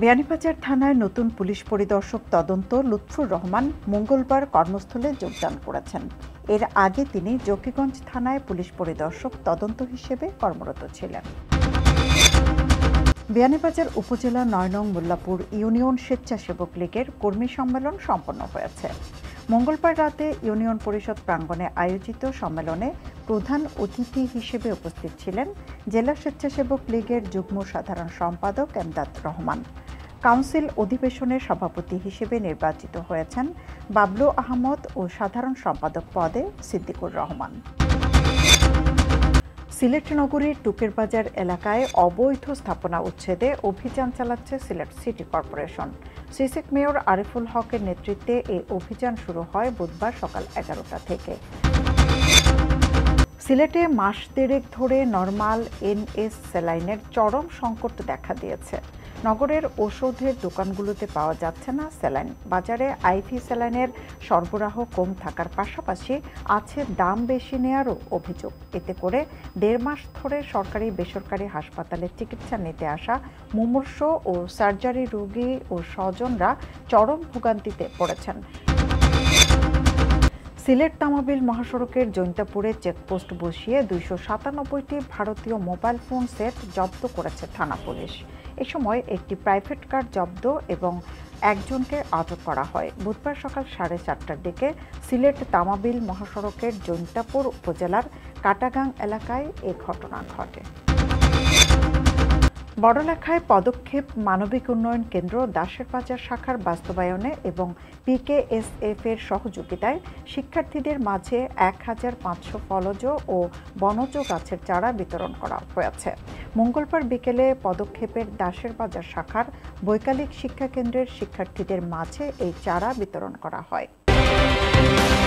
বিয়ানীবাজার থানায় নতুন পুলিশ পরিদর্শক তদন্ত লুৎফুর রহমান মঙ্গলবার কর্মস্থলে যোগদান করেছেন। এর আগে তিনি জকিগঞ্জ থানায় পুলিশ পরিদর্শক তদন্ত হিসেবে কর্মরত ছিলেন। বিয়ানীবাজার উপজেলা ৯ নং মোল্লাপুর ইউনিয়ন স্বেচ্ছাসেবক লীগের কর্মী সম্মেলন সম্পন্ন হয়েছে। মঙ্গলবার রাতে ইউনিয়ন পরিষদ প্রাঙ্গণে আয়োজিত সম্মেলনে প্রধান অতিথি হিসেবে উপস্থিত ছিলেন জেলা স্বেচ্ছাসেবক লীগের যুগ্ম সাধারণ সম্পাদক এমদাদ রহমান। কাউন্সিল অধিবেশনের সভাপতি হিসেবে নির্বাচিত হয়েছেন বাবলু আহমদ ও সাধারণ সম্পাদক পদে সিদ্দিকুর রহমান। সিলেট নগরীর টুকের বাজার এলাকায় অবৈধ স্থাপনা উচ্ছেদে অভিযান চালাচ্ছে সিলেট সিটি কর্পোরেশন। সিসিক মেয়র আরিফুল হকের নেতৃত্বে এই অভিযান শুরু হয় বুধবার সকাল 11টা থেকে। সিলেটে মাস দেড়েক ধরে নরমাল এনএস স্যালাইনের চরম সংকট দেখা দিয়েছে। নগরের ওষুধের দোকানগুলোতে পাওয়া যাচ্ছে না স্যালাইন। বাজারে আইভি স্যালাইনের সরবরাহ কম থাকার পাশাপাশি আছে দাম বেশি নেয়ারও অভিযোগ। এতে করে দেড় মাস ধরে সরকারি বেসরকারি হাসপাতালে চিকিৎসা নিতে আসা মুমূর্ষু ও সার্জারি রোগী ও স্বজনরা চরম ভোগান্তিতে পড়েছেন। সিলেট তামাবিল মহাসড়কের জৈন্তাপুরে চেকপোস্ট বসিয়ে 297টি ভারতীয় মোবাইল ফোন সেট জব্দ করেছে থানা পুলিশ। এ সময় একটি প্রাইভেট কার জব্দ এবং একজনকে আটক করা হয়। বুধবার সকাল 4:30টার দিকে সিলেট তামাবিল মহাসড়কের জৈন্তাপুর উপজেলার কাটাগাং এলাকায় এ ঘটনা ঘটে। বড়লেখায় পদক্ষেপ মানবিক উন্নয়ন কেন্দ্র দাসের বাজার শাখার বাস্তবায়নে এবং পিকেএসএফ এর সহযোগিতায় শিক্ষার্থীদের মাঝে 1500 ফলজ ও বনজ গাছের চারা বিতরণ করা হয়েছে। মঙ্গলবার বিকেলে পদক্ষেপের দাসের বাজার শাখার বৈকালিক শিক্ষাকেন্দ্রের শিক্ষার্থীদের মাঝে এই চারা বিতরণ করা হয়।